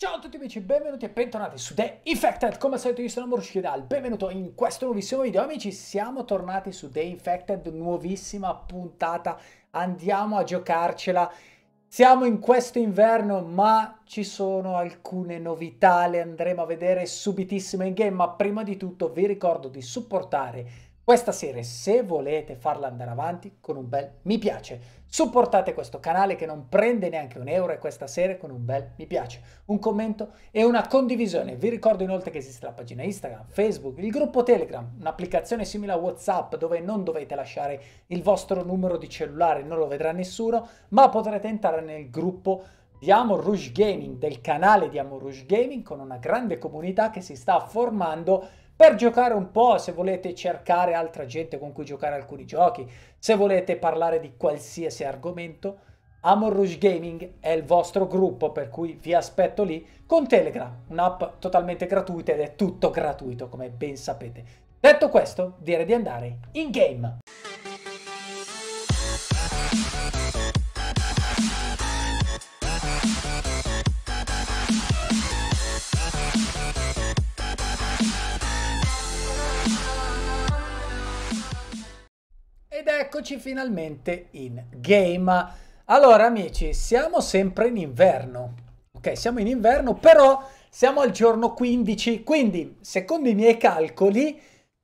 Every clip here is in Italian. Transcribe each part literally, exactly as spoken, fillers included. Ciao a tutti amici, benvenuti e bentornati su The Infected. Come al solito io sono AmonRouge, benvenuto in questo nuovissimo video. Amici, siamo tornati su The Infected, nuovissima puntata. Andiamo a giocarcela. Siamo in questo inverno, ma ci sono alcune novità, le andremo a vedere subitissimo in game. Ma prima di tutto vi ricordo di supportare questa serie se volete farla andare avanti con un bel mi piace. Supportate questo canale che non prende neanche un euro e questa serie con un bel mi piace, un commento e una condivisione. Vi ricordo inoltre che esiste la pagina Instagram, Facebook, il gruppo Telegram, un'applicazione simile a WhatsApp dove non dovete lasciare il vostro numero di cellulare, non lo vedrà nessuno, ma potrete entrare nel gruppo di AmonRouge Gaming, del canale di AmonRouge Gaming, con una grande comunità che si sta formando per giocare un po', se volete cercare altra gente con cui giocare alcuni giochi, se volete parlare di qualsiasi argomento, AmonRouge Gaming è il vostro gruppo, per cui vi aspetto lì con Telegram, un'app totalmente gratuita ed è tutto gratuito, come ben sapete. Detto questo, direi di andare in game! Eccoci finalmente in game. Allora amici, siamo sempre in inverno, ok, siamo in inverno, però siamo al giorno quindici, quindi secondo i miei calcoli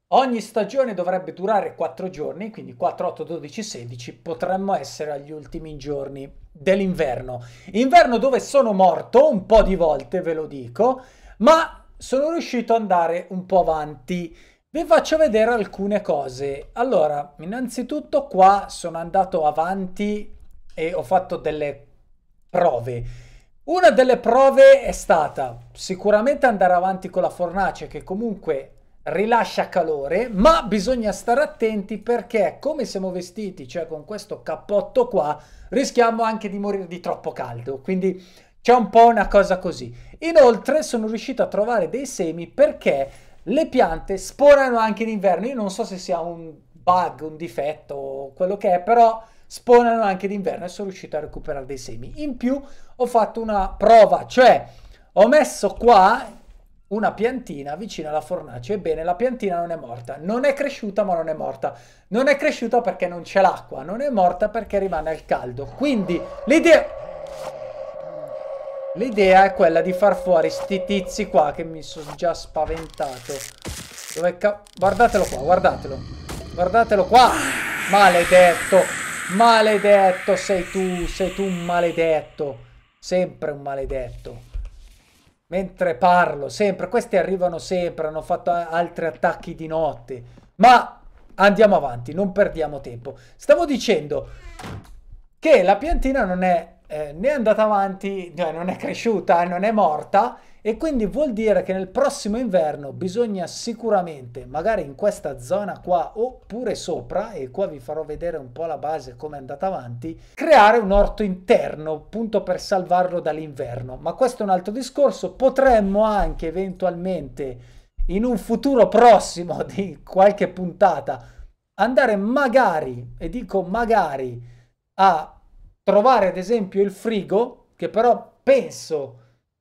ogni stagione dovrebbe durare quattro giorni, quindi quattro, otto, dodici, sedici, potremmo essere agli ultimi giorni dell'inverno, inverno dove sono morto un po' di volte, ve lo dico, ma sono riuscito ad andare un po' avanti. Vi faccio vedere alcune cose. Allora, innanzitutto qua sono andato avanti e ho fatto delle prove. Una delle prove è stata sicuramente andare avanti con la fornace che comunque rilascia calore, ma bisogna stare attenti perché come siamo vestiti, cioè con questo cappotto qua, rischiamo anche di morire di troppo caldo, quindi c'è un po' una cosa così. Inoltre sono riuscito a trovare dei semi perché le piante spawnano anche in inverno. Io non so se sia un bug, un difetto o quello che è, però spawnano anche d'inverno e sono riuscito a recuperare dei semi. In più ho fatto una prova, cioè ho messo qua una piantina vicino alla fornace. Ebbene, la piantina non è morta, non è cresciuta, ma non è morta. Non è cresciuta perché non c'è l'acqua, non è morta perché rimane al caldo. Quindi l'idea... L'idea è quella di far fuori sti tizi qua che mi sono già spaventato. Dove ca... Guardatelo qua, guardatelo. Guardatelo qua. Maledetto. Maledetto sei tu, sei tu un maledetto. Sempre un maledetto. Mentre parlo, sempre. Questi arrivano sempre, hanno fatto altri attacchi di notte. Ma andiamo avanti, non perdiamo tempo. Stavo dicendo che la piantina non è... Eh, ne è andata avanti, no, non è cresciuta, non è morta, e quindi vuol dire che nel prossimo inverno bisogna sicuramente, magari in questa zona qua oppure sopra, e qua vi farò vedere un po' la base come è andata avanti, creare un orto interno appunto per salvarlo dall'inverno. Ma questo è un altro discorso, potremmo anche eventualmente in un futuro prossimo di qualche puntata andare magari, e dico magari, a trovare ad esempio il frigo, che però penso,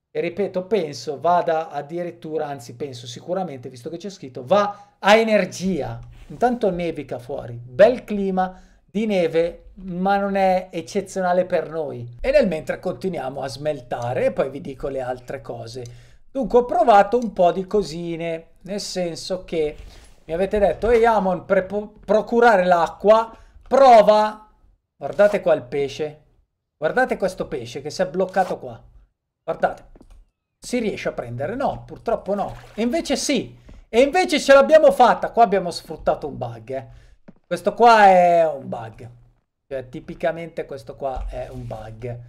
e ripeto penso, vada addirittura, anzi penso sicuramente, visto che c'è scritto, va a energia. Intanto nevica fuori, bel clima di neve, ma non è eccezionale per noi. E nel mentre continuiamo a smeltare e poi vi dico le altre cose. Dunque ho provato un po' di cosine, nel senso che mi avete detto, ehi Amon, per procurare l'acqua, prova... Guardate qua il pesce, guardate questo pesce che si è bloccato qua, guardate, si riesce a prendere? No, purtroppo no, e invece sì, e invece ce l'abbiamo fatta, qua abbiamo sfruttato un bug, eh. Questo qua è un bug, cioè tipicamente questo qua è un bug,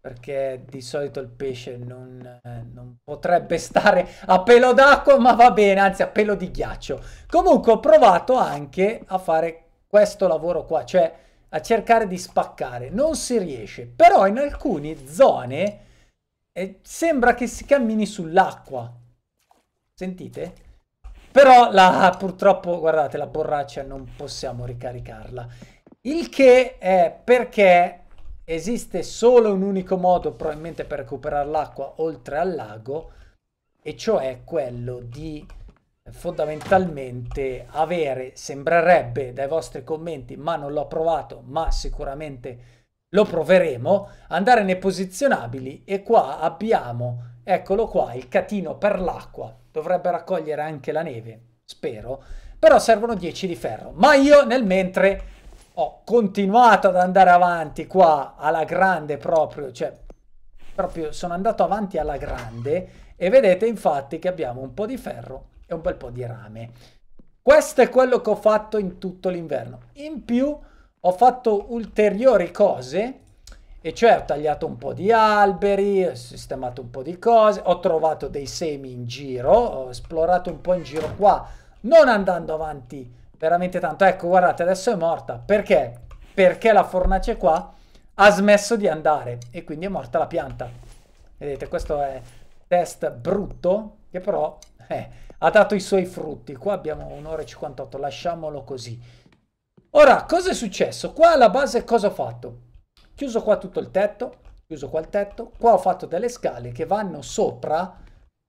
perché di solito il pesce non, eh, non potrebbe stare a pelo d'acqua, ma va bene, anzi a pelo di ghiaccio. Comunque ho provato anche a fare questo lavoro qua, cioè a cercare di spaccare, non si riesce, però in alcune zone eh, sembra che si cammini sull'acqua, sentite? Però la, purtroppo, guardate, la borraccia non possiamo ricaricarla, il che è perché, e Esiste solo un unico modo probabilmente per recuperare l'acqua oltre al lago, e cioè quello di fondamentalmente avere, sembrerebbe dai vostri commenti, ma non l'ho provato, ma sicuramente lo proveremo, andare nei posizionabili, e qua abbiamo, eccolo qua, il catino per l'acqua, dovrebbe raccogliere anche la neve, spero, però servono dieci di ferro, ma io nel mentre ho continuato ad andare avanti qua alla grande proprio, cioè proprio sono andato avanti alla grande, e vedete infatti che abbiamo un po' di ferro e un bel po' di rame. Questo è quello che ho fatto in tutto l'inverno. In più ho fatto ulteriori cose, e cioè ho tagliato un po' di alberi, ho sistemato un po' di cose, ho trovato dei semi in giro, ho esplorato un po' in giro qua, non andando avanti veramente tanto. Ecco, guardate, adesso è morta. Perché? Perché la fornace qua ha smesso di andare e quindi è morta la pianta. Vedete, questo è test brutto che però eh, ha dato i suoi frutti. Qua abbiamo un'ora e cinquantotto, lasciamolo così. Ora, cosa è successo? Qua alla base cosa ho fatto? Chiuso qua tutto il tetto, chiuso qua il tetto, qua ho fatto delle scale che vanno sopra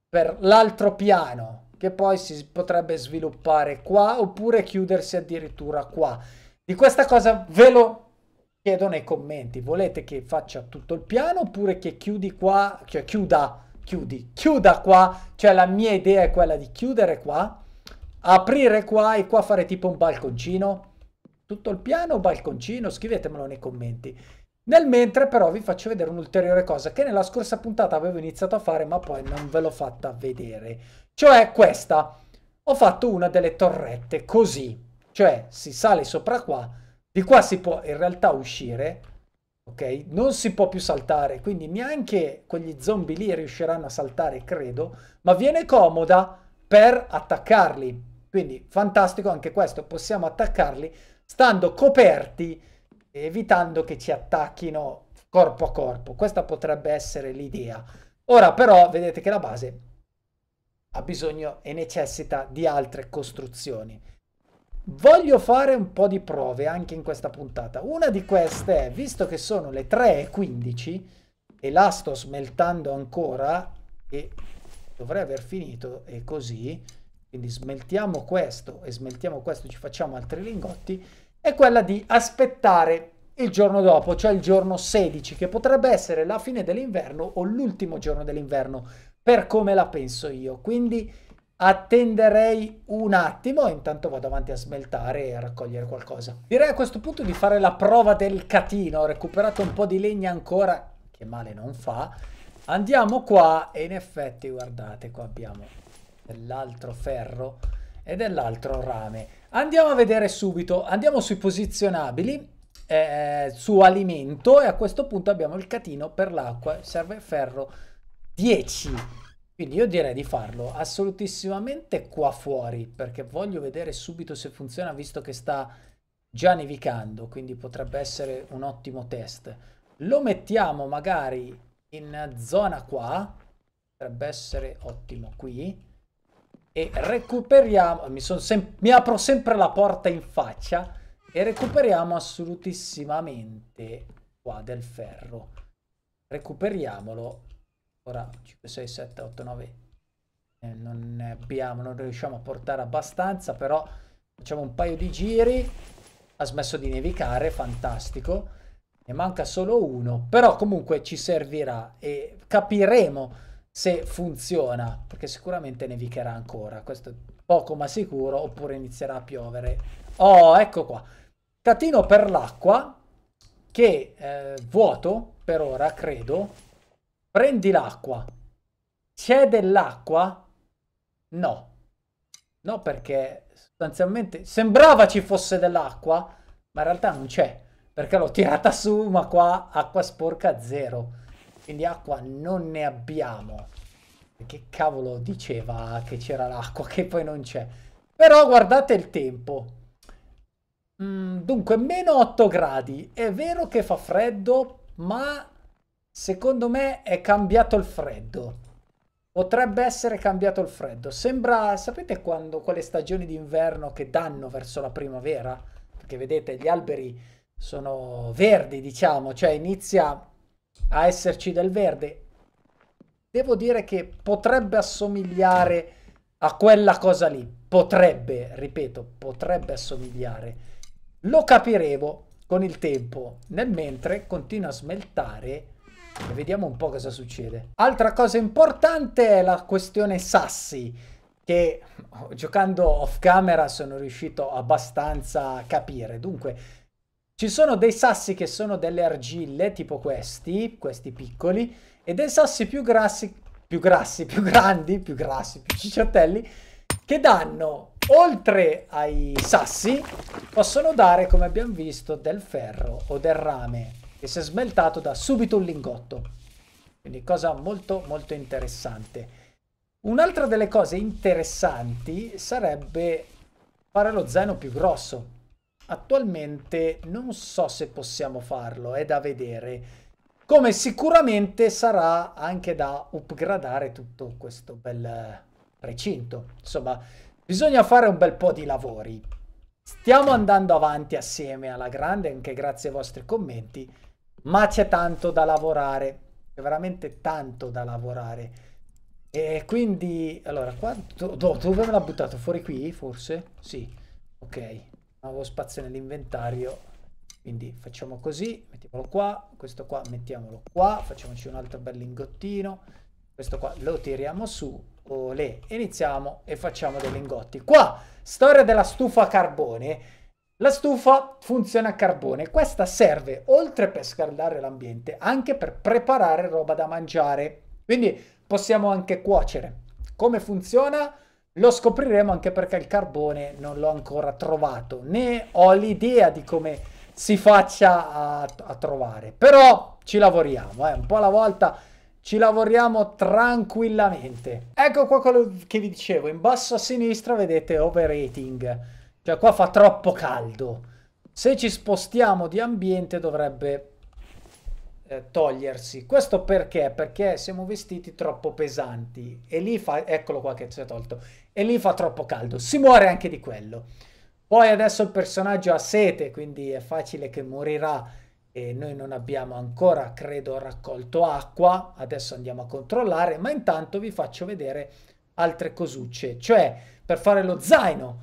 per l'altro piano, che poi si potrebbe sviluppare qua oppure chiudersi addirittura qua. Di questa cosa ve lo chiedo nei commenti. Volete che faccia tutto il piano oppure che chiudi qua, cioè chiuda, chiudi, chiuda qua? Cioè la mia idea è quella di chiudere qua, aprire qua e qua fare tipo un balconcino. Tutto il piano o balconcino? Scrivetemelo nei commenti. Nel mentre però vi faccio vedere un'ulteriore cosa che nella scorsa puntata avevo iniziato a fare ma poi non ve l'ho fatta vedere, cioè questa. Ho fatto una delle torrette così, cioè si sale sopra qua, di qua si può in realtà uscire, ok? Non si può più saltare, quindi neanche quegli zombie lì riusciranno a saltare, credo, ma viene comoda per attaccarli, quindi fantastico anche questo, possiamo attaccarli stando coperti, evitando che ci attacchino corpo a corpo. Questa potrebbe essere l'idea. Ora però vedete che la base ha bisogno e necessita di altre costruzioni. Voglio fare un po' di prove anche in questa puntata. Una di queste è, visto che sono le tre e quindici e la sto smeltando ancora e dovrei aver finito, e così quindi smeltiamo questo e smeltiamo questo, ci facciamo altri lingotti, è quella di aspettare il giorno dopo, cioè il giorno sedici, che potrebbe essere la fine dell'inverno o l'ultimo giorno dell'inverno, per come la penso io. Quindi attenderei un attimo, intanto vado avanti a smeltare e a raccogliere qualcosa. Direi a questo punto di fare la prova del catino. Ho recuperato un po' di legna ancora, che male non fa. Andiamo qua e in effetti guardate, qua abbiamo dell'altro ferro e dell'altro rame. Andiamo a vedere subito, andiamo sui posizionabili, eh, su alimento, e a questo punto abbiamo il catino per l'acqua, serve ferro dieci, quindi io direi di farlo assolutissimamente qua fuori, perché voglio vedere subito se funziona, visto che sta già nevicando, quindi potrebbe essere un ottimo test. Lo mettiamo magari in zona qua, potrebbe essere ottimo qui. E recuperiamo, mi, son mi apro sempre la porta in faccia, e recuperiamo assolutissimamente qua del ferro. Recuperiamolo. Ora cinque, sei, sette, otto, nove. Eh, non ne abbiamo, non riusciamo a portare abbastanza, però facciamo un paio di giri. Ha smesso di nevicare, fantastico. Ne manca solo uno, però comunque ci servirà e capiremo se funziona, perché sicuramente nevicherà ancora, questo è poco ma sicuro, oppure inizierà a piovere. Oh, ecco qua, catino per l'acqua, che eh, vuoto per ora, credo. Prendi l'acqua. C'è dell'acqua? No, no, perché sostanzialmente sembrava ci fosse dell'acqua, ma in realtà non c'è, perché l'ho tirata su, ma qua acqua sporca zero. Quindi acqua non ne abbiamo. Che cavolo diceva che c'era l'acqua che poi non c'è. Però guardate il tempo. Mm, dunque, meno otto gradi. È vero che fa freddo, ma secondo me è cambiato il freddo. Potrebbe essere cambiato il freddo. Sembra, sapete quando, quelle stagioni d'inverno che danno verso la primavera? Perché vedete, gli alberi sono verdi, diciamo, cioè inizia a esserci del verde. Devo dire che potrebbe assomigliare a quella cosa lì, potrebbe, ripeto, potrebbe assomigliare. Lo capiremo con il tempo, nel mentre continua a smeltare e vediamo un po' cosa succede. Altra cosa importante è la questione sassi, che giocando off camera sono riuscito abbastanza a capire. Dunque, ci sono dei sassi che sono delle argille, tipo questi, questi piccoli, e dei sassi più grassi, più grassi, più grandi, più grassi, più cicciottelli, che danno, oltre ai sassi, possono dare, come abbiamo visto, del ferro o del rame, che se smeltato dà subito un lingotto. Quindi cosa molto molto interessante. Un'altra delle cose interessanti sarebbe fare lo zaino più grosso. Attualmente non so se possiamo farlo, è da vedere. Come sicuramente sarà anche da upgradare tutto questo bel recinto. Insomma, bisogna fare un bel po' di lavori. Stiamo andando avanti assieme alla grande, anche grazie ai vostri commenti, ma c'è tanto da lavorare, c'è veramente tanto da lavorare. E quindi, allora, qua, do, do, dove me l'ha buttato? Fuori qui, forse? Sì, ok. Non avevo spazio nell'inventario, quindi facciamo così, mettiamolo qua, questo qua mettiamolo qua, facciamoci un altro bel lingottino, questo qua lo tiriamo su, olè, iniziamo e facciamo dei lingotti. Qua, storia della stufa a carbone, la stufa funziona a carbone, questa serve oltre per scaldare l'ambiente anche per preparare roba da mangiare, quindi possiamo anche cuocere. Come funziona? Lo scopriremo, anche perché il carbone non l'ho ancora trovato, né ho l'idea di come si faccia a, a trovare, però ci lavoriamo, eh, un po' alla volta ci lavoriamo tranquillamente. Ecco qua quello che vi dicevo, in basso a sinistra vedete overheating, cioè qua fa troppo caldo, se ci spostiamo di ambiente dovrebbe eh, togliersi. Questo perché? Perché siamo vestiti troppo pesanti e lì fa, eccolo qua che si è tolto, e lì fa troppo caldo, si muore anche di quello. Poi adesso il personaggio ha sete, quindi è facile che morirà, e noi non abbiamo ancora, credo, raccolto acqua. Adesso andiamo a controllare, ma intanto vi faccio vedere altre cosucce. Cioè, per fare lo zaino,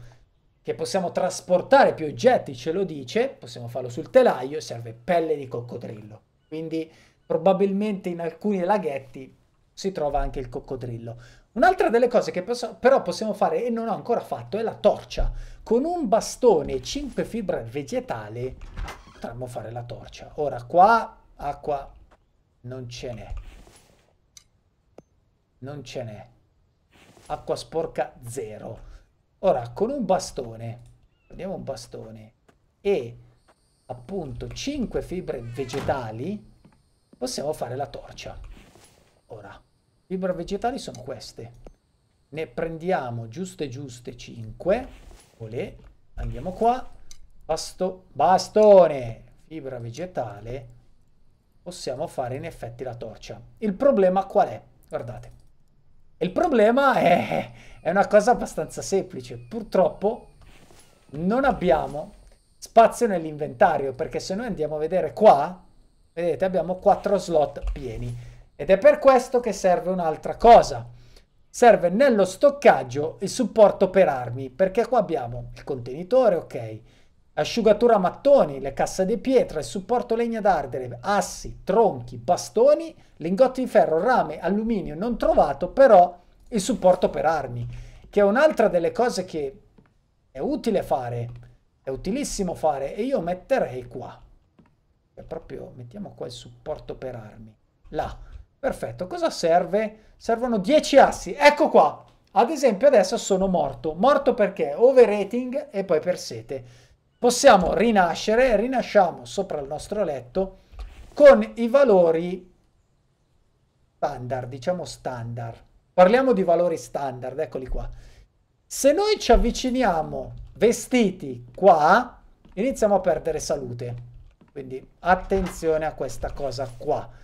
che possiamo trasportare più oggetti, ce lo dice, possiamo farlo sul telaio, serve pelle di coccodrillo. Quindi probabilmente in alcuni laghetti si trova anche il coccodrillo. Un'altra delle cose che però possiamo fare e non ho ancora fatto è la torcia. Con un bastone e cinque fibre vegetali potremmo fare la torcia. Ora qua acqua non ce n'è. Non ce n'è. Acqua sporca zero. Ora con un bastone, prendiamo un bastone e appunto cinque fibre vegetali possiamo fare la torcia. Ora. Fibre vegetali sono queste, ne prendiamo giuste giuste cinque, olè, andiamo qua, basto, bastone, fibra vegetale, possiamo fare in effetti la torcia. Il problema qual è? Guardate, il problema è, è una cosa abbastanza semplice, purtroppo non abbiamo spazio nell'inventario, perché se noi andiamo a vedere qua, vedete abbiamo quattro slot pieni. Ed è per questo che serve un'altra cosa. Serve nello stoccaggio il supporto per armi, perché qua abbiamo il contenitore, ok, asciugatura mattoni, le casse di pietra, il supporto legna d'ardere, assi, tronchi, bastoni, lingotti di ferro, rame, alluminio non trovato, però il supporto per armi, che è un'altra delle cose che è utile fare, è utilissimo fare, e io metterei qua. E proprio mettiamo qua il supporto per armi, là. Perfetto, cosa serve? Servono dieci assi, ecco qua, ad esempio adesso sono morto, morto perché overrating e poi per sete. Possiamo rinascere, rinasciamo sopra il nostro letto con i valori standard, diciamo standard, parliamo di valori standard, eccoli qua. Se noi ci avviciniamo vestiti qua, iniziamo a perdere salute, quindi attenzione a questa cosa qua.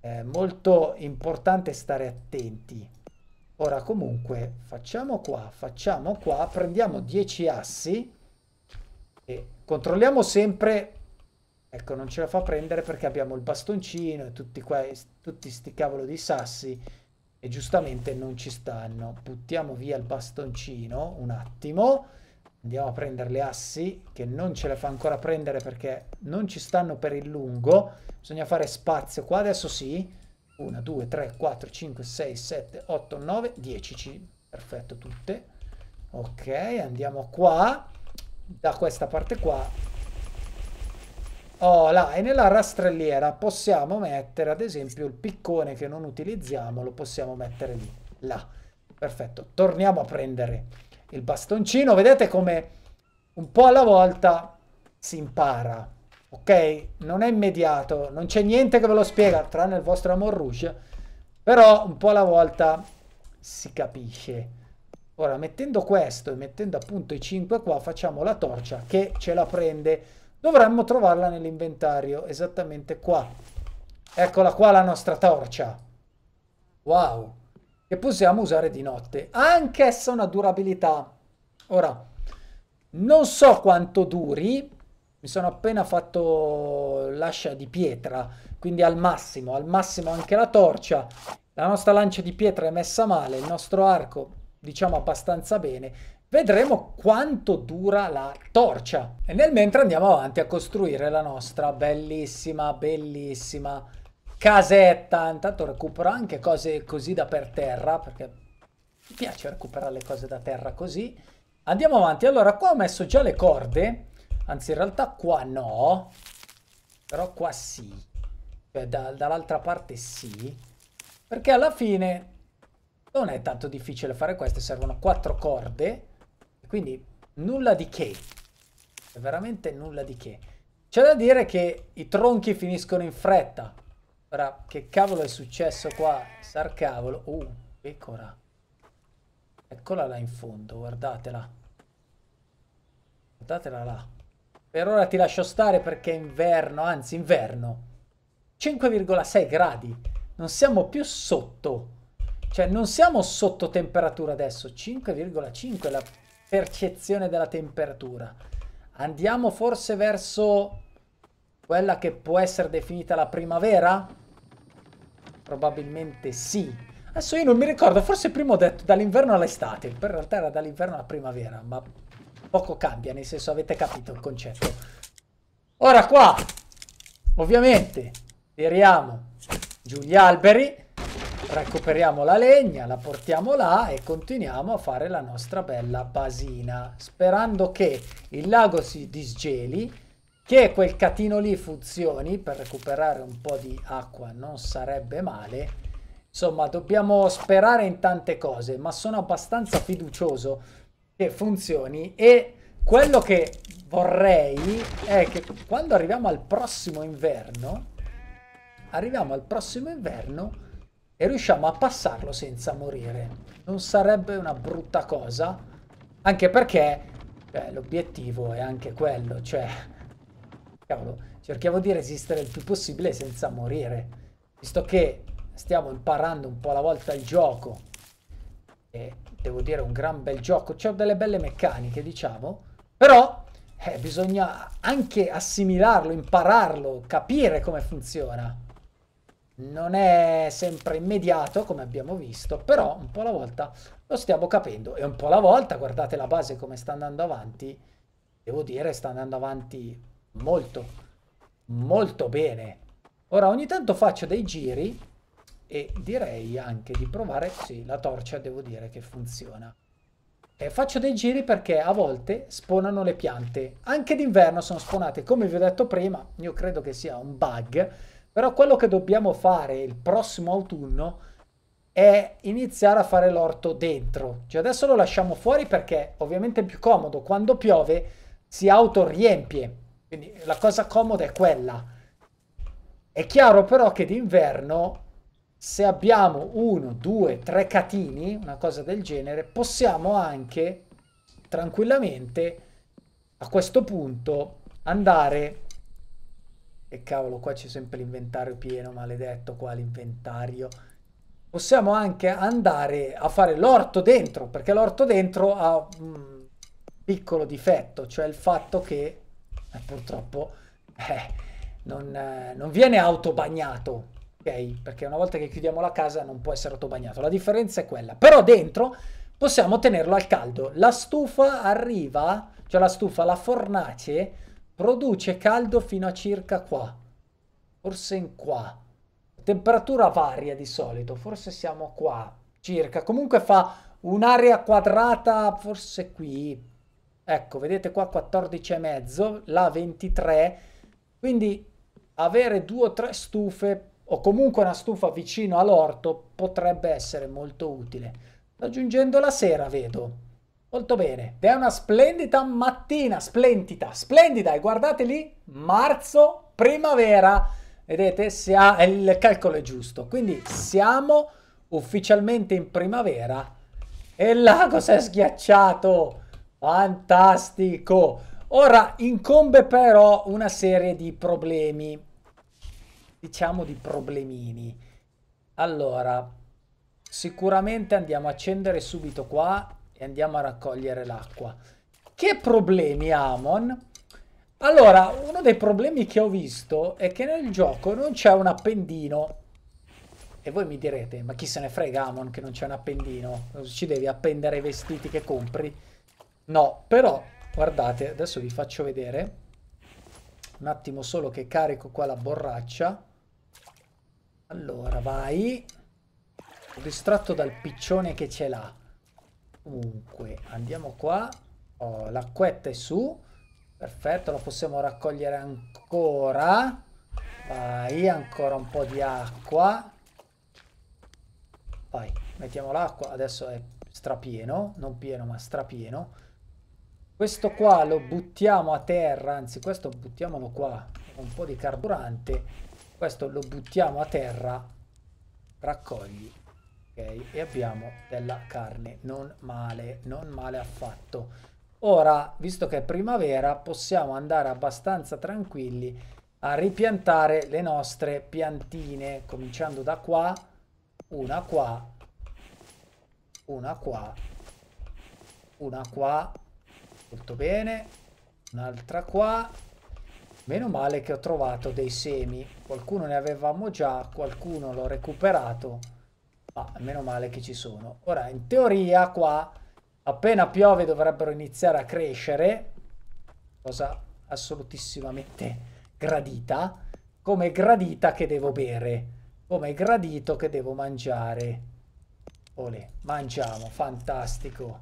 È molto importante stare attenti. Ora comunque facciamo qua, facciamo qua, prendiamo dieci assi e controlliamo sempre Ecco, non ce la fa prendere perché abbiamo il bastoncino e tutti, qua, tutti sti cavolo di sassi e giustamente non ci stanno. Buttiamo via il bastoncino un attimo, andiamo a prendere le assi che non ce le fa ancora prendere perché non ci stanno per il lungo. Bisogna fare spazio qua, adesso sì. uno, due, tre, quattro, cinque, sei, sette, otto, nove, dieci. Perfetto, tutte. Ok, andiamo qua, da questa parte qua. Oh, là, e nella rastrelliera possiamo mettere, ad esempio, il piccone che non utilizziamo, lo possiamo mettere lì, là. Perfetto, torniamo a prendere il bastoncino. Vedete come un po' alla volta si impara. Ok, non è immediato, non c'è niente che ve lo spiega, tranne il vostro AmonRouge, però un po' alla volta si capisce. Ora, mettendo questo e mettendo appunto i cinque qua, facciamo la torcia che ce la prende. Dovremmo trovarla nell'inventario, esattamente qua. Eccola qua la nostra torcia. Wow! Che possiamo usare di notte. Ha anch'essa una durabilità. Ora, non so quanto duri. Mi sono appena fatto l'ascia di pietra, quindi al massimo, al massimo anche la torcia. La nostra lancia di pietra è messa male, il nostro arco diciamo abbastanza bene. Vedremo quanto dura la torcia. E nel mentre andiamo avanti a costruire la nostra bellissima, bellissima casetta. Intanto recupero anche cose così da per terra, perché mi piace recuperare le cose da terra così. Andiamo avanti. Allora, qua ho messo già le corde. Anzi, in realtà qua no, però qua sì, cioè da, dall'altra parte sì, perché alla fine non è tanto difficile fare queste, servono quattro corde, quindi nulla di che, è veramente nulla di che. C'è da dire che i tronchi finiscono in fretta. Ora, che cavolo è successo qua? Sarcavolo. Uh, pecora. Eccola là in fondo, guardatela. Guardatela là. Per ora ti lascio stare perché è inverno, anzi inverno, cinque virgola sei gradi, non siamo più sotto, cioè non siamo sotto temperatura adesso, cinque virgola cinque è la percezione della temperatura. Andiamo forse verso quella che può essere definita la primavera? Probabilmente sì. Adesso io non mi ricordo, forse prima ho detto dall'inverno all'estate, in realtà era dall'inverno alla primavera, ma... poco cambia, nel senso avete capito il concetto. Ora qua, ovviamente, tiriamo giù gli alberi, recuperiamo la legna, la portiamo là e continuiamo a fare la nostra bella basina, sperando che il lago si disgeli, che quel catino lì funzioni, per recuperare un po' di acqua non sarebbe male. Insomma, dobbiamo sperare in tante cose, ma sono abbastanza fiducioso che funzioni, e quello che vorrei è che quando arriviamo al prossimo inverno arriviamo al prossimo inverno e riusciamo a passarlo senza morire. Non sarebbe una brutta cosa, anche perché eh, l'obiettivo è anche quello, cioè cavolo, cerchiamo di resistere il più possibile senza morire, visto che stiamo imparando un po' alla volta il gioco. E devo dire, un gran bel gioco, c'è delle belle meccaniche, diciamo, però eh, bisogna anche assimilarlo, impararlo, capire come funziona. Non è sempre immediato, come abbiamo visto, però un po' alla volta lo stiamo capendo, e un po' alla volta, guardate la base come sta andando avanti, devo dire sta andando avanti molto, molto bene. Ora ogni tanto faccio dei giri, e direi anche di provare, sì, la torcia devo dire che funziona. E faccio dei giri perché a volte spawnano le piante, anche d'inverno sono spawnate, come vi ho detto prima, io credo che sia un bug, però quello che dobbiamo fare il prossimo autunno è iniziare a fare l'orto dentro, cioè adesso lo lasciamo fuori perché ovviamente è più comodo, quando piove si autoriempie, quindi la cosa comoda è quella. È chiaro però che d'inverno, se abbiamo uno, due, tre catini, una cosa del genere, possiamo anche tranquillamente a questo punto andare... E cavolo, qua c'è sempre l'inventario pieno, maledetto qua l'inventario. Possiamo anche andare a fare l'orto dentro, perché l'orto dentro ha un piccolo difetto, cioè il fatto che eh, purtroppo... Eh, non, eh, non viene autobagnato, ok? Perché una volta che chiudiamo la casa non può essere autobagnato, la differenza è quella. Però dentro possiamo tenerlo al caldo. La stufa arriva, cioè la stufa, la fornace, produce caldo fino a circa qua, forse in qua. Temperatura varia di solito, forse siamo qua, circa. Comunque fa un'area quadrata, forse qui. Ecco, vedete qua quattordici e mezzo, là ventitré. Quindi avere due o tre stufe, o comunque una stufa vicino all'orto, potrebbe essere molto utile. Sto giungendo la sera, vedo. Molto bene. Ed è una splendida mattina, splendida, splendida. E guardate lì, marzo, primavera. Vedete, si ha, il calcolo è giusto, quindi siamo ufficialmente in primavera e il lago si è sghiacciato, fantastico. Ora incombe però una serie di problemi, diciamo di problemini. Allora, sicuramente andiamo a accendere subito qua e andiamo a raccogliere l'acqua. Che problemi, Amon? Allora, uno dei problemi che ho visto è che nel gioco non c'è un appendino. E voi mi direte, ma chi se ne frega, Amon, che non c'è un appendino? Ci devi appendere i vestiti che compri? No, però, guardate, adesso vi faccio vedere. Un attimo solo che carico qua la borraccia. Allora, vai. Sono distratto dal piccione che ce l'ha. Comunque, andiamo qua. Oh, l'acquetta è su. Perfetto, la possiamo raccogliere ancora. Vai, ancora un po' di acqua. Vai, mettiamo l'acqua. Adesso è strapieno. Non pieno, ma strapieno. Questo qua lo buttiamo a terra. Anzi, questo buttiamolo qua. Un po' di carburante. Questo lo buttiamo a terra. Raccogli. Ok, e abbiamo della carne. Non male, non male affatto. Ora, visto che è primavera, possiamo andare abbastanza tranquilli a ripiantare le nostre piantine, cominciando da qua, una qua, una qua, una qua, molto bene, un'altra qua. Meno male che ho trovato dei semi, qualcuno ne avevamo già, qualcuno l'ho recuperato, ma meno male che ci sono. Ora, in teoria qua, appena piove dovrebbero iniziare a crescere, cosa assolutissimamente gradita, come gradita che devo bere, come gradito che devo mangiare. Olè, mangiamo, fantastico.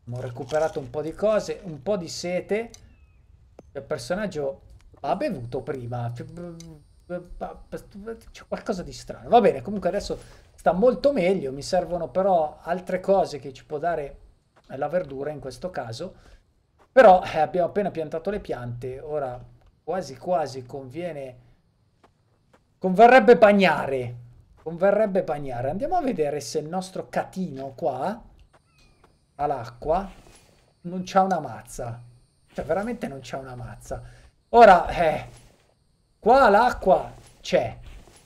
Abbiamo recuperato un po' di cose, un po' di sete. Il personaggio ha bevuto prima, c'è qualcosa di strano. Va bene, comunque adesso sta molto meglio, mi servono però altre cose che ci può dare la verdura in questo caso. Però eh, abbiamo appena piantato le piante, ora quasi quasi conviene converrebbe bagnare converrebbe bagnare andiamo a vedere se il nostro catino qua all'acqua non c'ha una mazza, cioè veramente non c'ha una mazza. Ora eh, qua l'acqua c'è,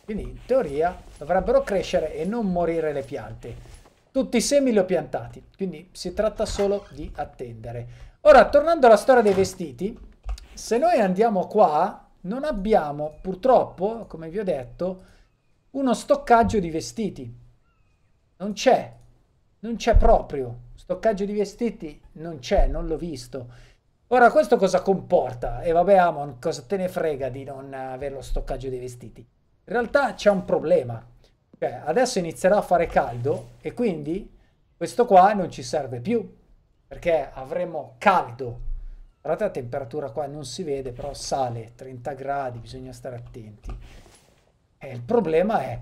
quindi in teoria dovrebbero crescere e non morire le piante. Tutti i semi li ho piantati, quindi si tratta solo di attendere. Ora, tornando alla storia dei vestiti, se noi andiamo qua, non abbiamo, purtroppo, come vi ho detto, uno stoccaggio di vestiti. Non c'è, non c'è proprio. Stoccaggio di vestiti non c'è, non l'ho visto. Ora, questo cosa comporta? E vabbè, Amon, cosa te ne frega di non avere lo stoccaggio dei vestiti? In realtà c'è un problema. Cioè, adesso inizierà a fare caldo e quindi questo qua non ci serve più, perché avremo caldo. Guardate la temperatura qua, non si vede, però sale, trenta gradi, bisogna stare attenti. E il problema è,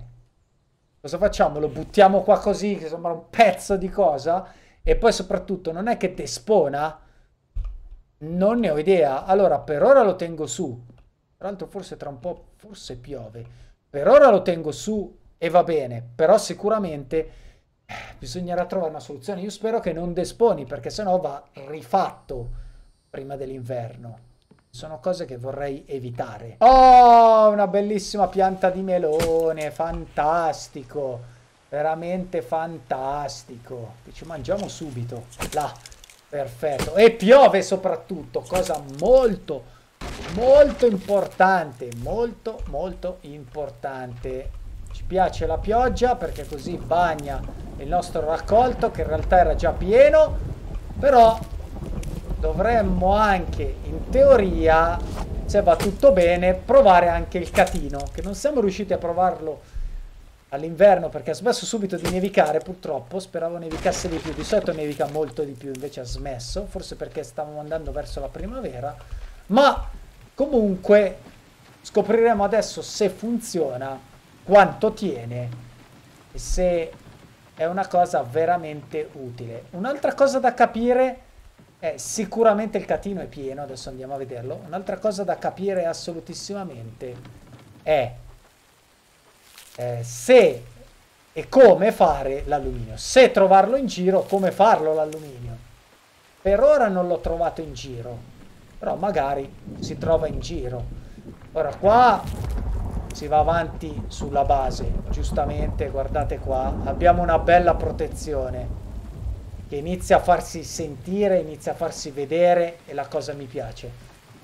cosa facciamo? Lo buttiamo qua così, che sembra un pezzo di cosa? E poi soprattutto, non è che ti espona? Non ne ho idea. Allora, per ora lo tengo su. Tra l'altro forse tra un po', forse piove. Per ora lo tengo su. E va bene, però sicuramente eh, bisognerà trovare una soluzione. Io spero che non desponi, perché sennò va rifatto prima dell'inverno. Sono cose che vorrei evitare. Oh, una bellissima pianta di melone, fantastico, veramente fantastico. Che ci mangiamo subito, là, perfetto. E piove soprattutto, cosa molto molto importante, molto molto importante. Ci piace la pioggia perché così bagna il nostro raccolto, che in realtà era già pieno, però dovremmo anche, in teoria, se va tutto bene, provare anche il catino, che non siamo riusciti a provarlo all'inverno perché ha smesso subito di nevicare, purtroppo. Speravo nevicasse di più, di solito nevica molto di più, invece ha smesso, forse perché stavamo andando verso la primavera, ma comunque scopriremo adesso se funziona, quanto tiene e se è una cosa veramente utile. Un'altra cosa da capire è sicuramente il catino è pieno, adesso andiamo a vederlo. Un'altra cosa da capire assolutissimamente è Eh, se e come fare l'alluminio, se trovarlo in giro, come farlo l'alluminio. Per ora non l'ho trovato in giro, però magari si trova in giro. Ora qua si va avanti sulla base, giustamente, guardate qua, abbiamo una bella protezione che inizia a farsi sentire, inizia a farsi vedere e la cosa mi piace.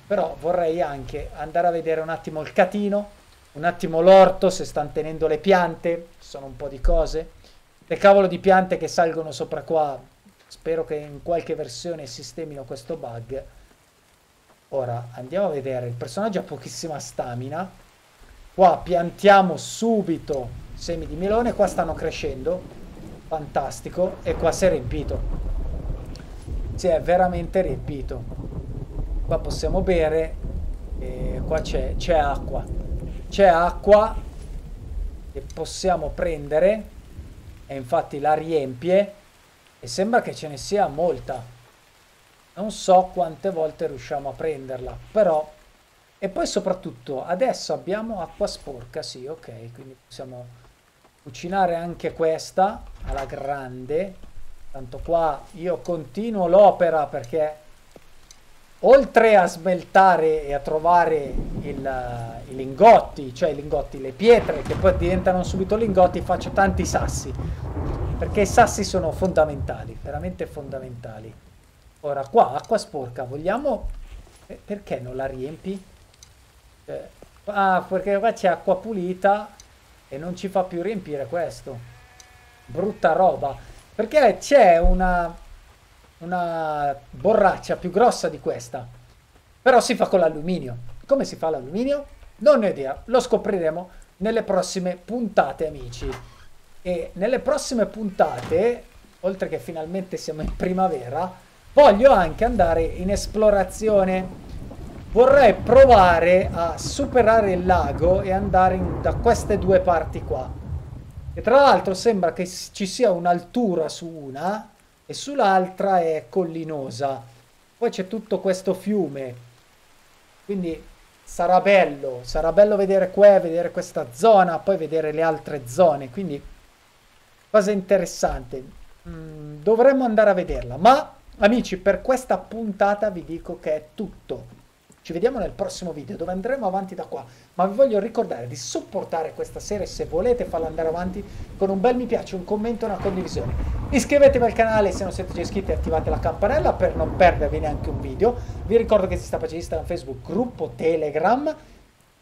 Però vorrei anche andare a vedere un attimo il catino, un attimo l'orto, se stanno tenendo le piante, ci sono un po' di cose. Le cavolo di piante che salgono sopra qua, spero che in qualche versione sistemino questo bug. Ora andiamo a vedere, il personaggio ha pochissima stamina. Qua piantiamo subito semi di melone, qua stanno crescendo, fantastico, e qua si è riempito. Si è veramente riempito. Qua possiamo bere, e qua c'è c'è acqua. C'è acqua che possiamo prendere e infatti la riempie e sembra che ce ne sia molta. Non so quante volte riusciamo a prenderla, però. E poi soprattutto adesso abbiamo acqua sporca, sì, ok, quindi possiamo cucinare anche questa alla grande. Tanto qua io continuo l'opera perché oltre a smeltare e a trovare il, i lingotti, cioè i lingotti, le pietre che poi diventano subito lingotti, faccio tanti sassi, perché i sassi sono fondamentali, veramente fondamentali. Ora qua, acqua sporca, vogliamo... Eh, perché non la riempi? Eh, ah, perché qua c'è acqua pulita e non ci fa più riempire questo. Brutta roba. Perché c'è una... una borraccia più grossa di questa, però si fa con l'alluminio. Come si fa l'alluminio? Non ne ho idea, lo scopriremo nelle prossime puntate, amici. E nelle prossime puntate, oltre che finalmente siamo in primavera, voglio anche andare in esplorazione. Vorrei provare a superare il lago e andare in, da queste due parti qua, e tra l'altro sembra che ci sia un'altura su una e sull'altra è collinosa, poi c'è tutto questo fiume, quindi sarà bello, sarà bello vedere qua, vedere questa zona, poi vedere le altre zone, quindi cosa interessante, mm, dovremmo andare a vederla. Ma amici, per questa puntata vi dico che è tutto, ci vediamo nel prossimo video dove andremo avanti da qua, ma vi voglio ricordare di supportare questa serie se volete farla andare avanti con un bel mi piace, un commento e una condivisione. Iscrivetevi al canale se non siete già iscritti e attivate la campanella per non perdervi neanche un video. Vi ricordo che si sta facendo Instagram, Facebook, gruppo Telegram,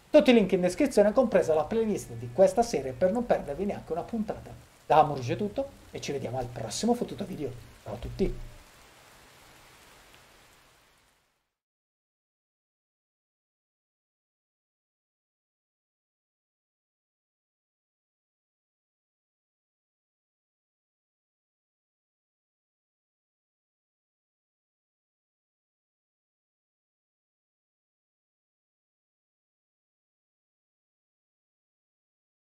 tutti i link in descrizione, compresa la playlist di questa serie per non perdervi neanche una puntata. Da AmonRouge è tutto e ci vediamo al prossimo fottuto video. Ciao a tutti!